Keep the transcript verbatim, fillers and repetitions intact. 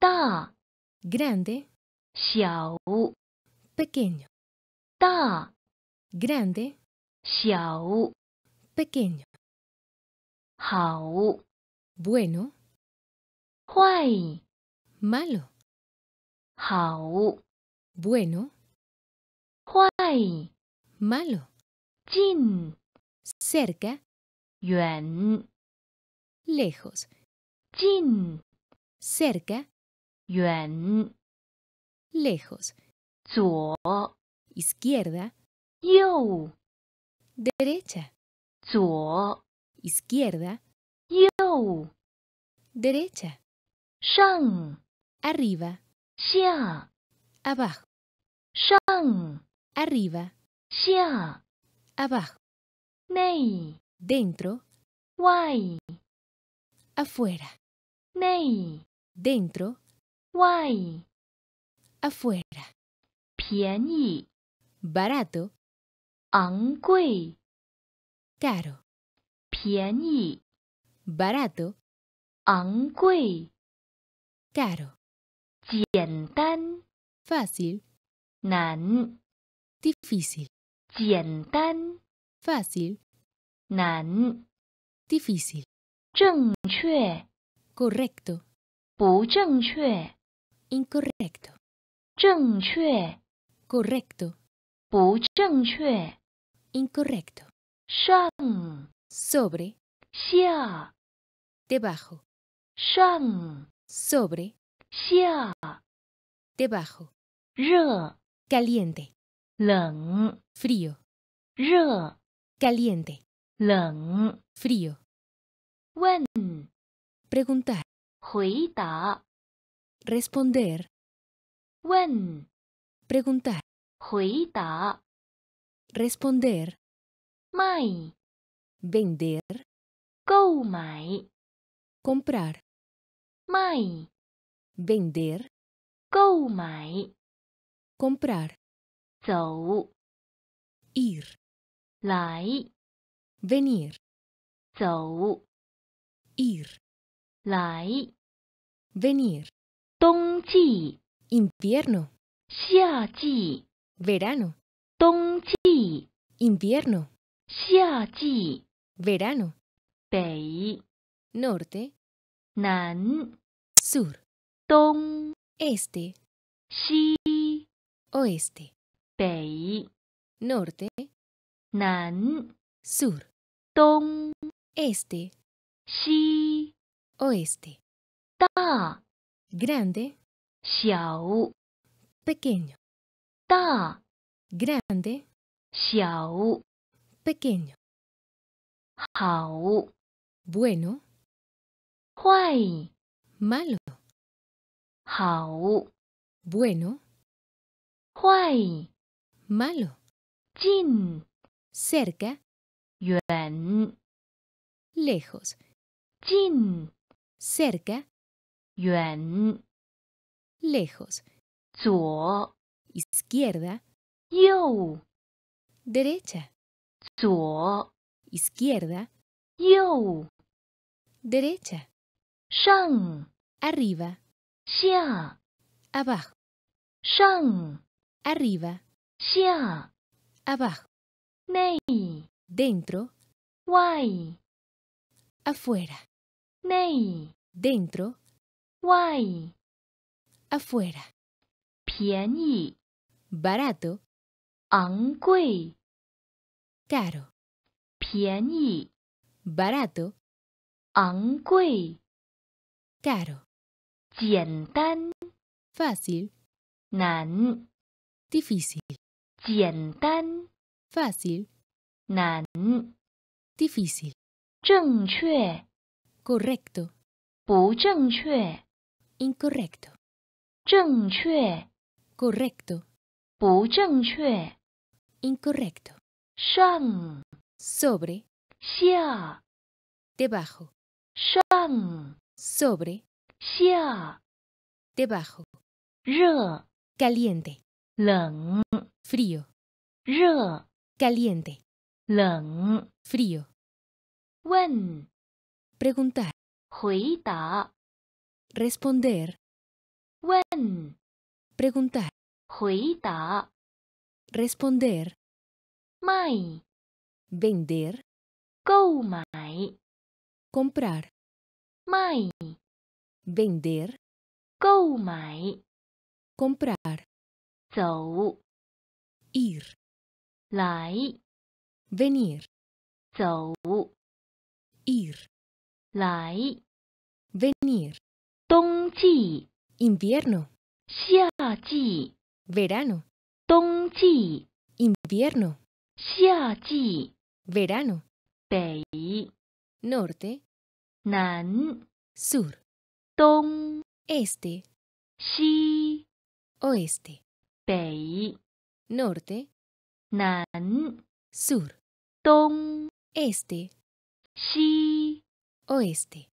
Da, grande. Xiao, pequeño. Da, grande. Xiao, pequeño. Hao, bueno. Huai, malo. Hao, bueno. Huai, malo. Jin, cerca. Yuan, lejos. Jin, cerca. Yuan, lejos. Zuo, izquierda. Yo, derecha. Zuo, izquierda. Yo, derecha. Shang, arriba. Xia, abajo. Shang, arriba. Xia, abajo. Nei, dentro. Wai, afuera. Nei, dentro. Wai, afuera. Pian yi, barato. Ang gui, caro. Pian yi, barato. Ang gui, caro. Jian tan, fácil. Nan, difícil. Jian tan, fácil. Nan, difícil. Zheng chue, correcto. Bu zheng chue, incorrecto. Zheng chue, correcto. Bu zheng chue, incorrecto. Shang, sobre. Xia, debajo. Shang, sobre. Xia, debajo. Re, caliente. Leng, frío. Re, caliente. Leng, frío. Wen, preguntar. Hui da, responder. Wen, preguntar. Hui da, responder. Mai, vender. Gou mai, comprar. Mai, vender. Gou mai, comprar. Zou, ir. Lai, venir. Zou, ir. Lai, venir. Dongji, invierno. Xiaji, verano. Dongji, invierno. Xiaji, verano. Bei, norte. Nan, sur. Dong, este. Xi, oeste. Bei, norte. Nan, sur. Dong, este. Xi, oeste. Da, grande. Xiao, pequeño. Da, grande. Xiao, pequeño. Hao, bueno. Huai, malo. Hao, bueno. Huai, malo. Jin, cerca. Yuan, lejos. Jin, cerca. Yuan, lejos. Zuo, izquierda. Yo, derecha. Zuo, izquierda. Yo, derecha. Shang, arriba. Xia, abajo. Shang, arriba. Xia, abajo. Nei, dentro. Wai, afuera. Nei, dentro. Wai, afuera. Pian yi, barato. Ang gui, caro. Pian yi, barato. Ang gui, caro. Jian tan, fácil. Nan, difícil. Jian tan, fácil. Nan, difícil. Zheng chue, correcto. Bu zheng chue, incorrecto. Zheng chue, correcto. Bu zheng chue, incorrecto. Shang, sobre. Xia, debajo. Shang, sobre. Xia, debajo. Re, caliente. Leng, frío. Re, caliente. Leng, frío. Wen, preguntar. Hui da, responder. 问 preguntar, 回答 responder, 卖 vender, 购买 comprar, 卖 vender, 购买 comprar, 走 ir, 来 venir, 走 ir, 来 venir, 冬季 invierno, 夏季 verano, 冬季 invierno, 夏季 verano, 北 norte, 南 sur, 东 este, 西 oeste, 北 norte, 南 sur, 东 este, 西 oeste.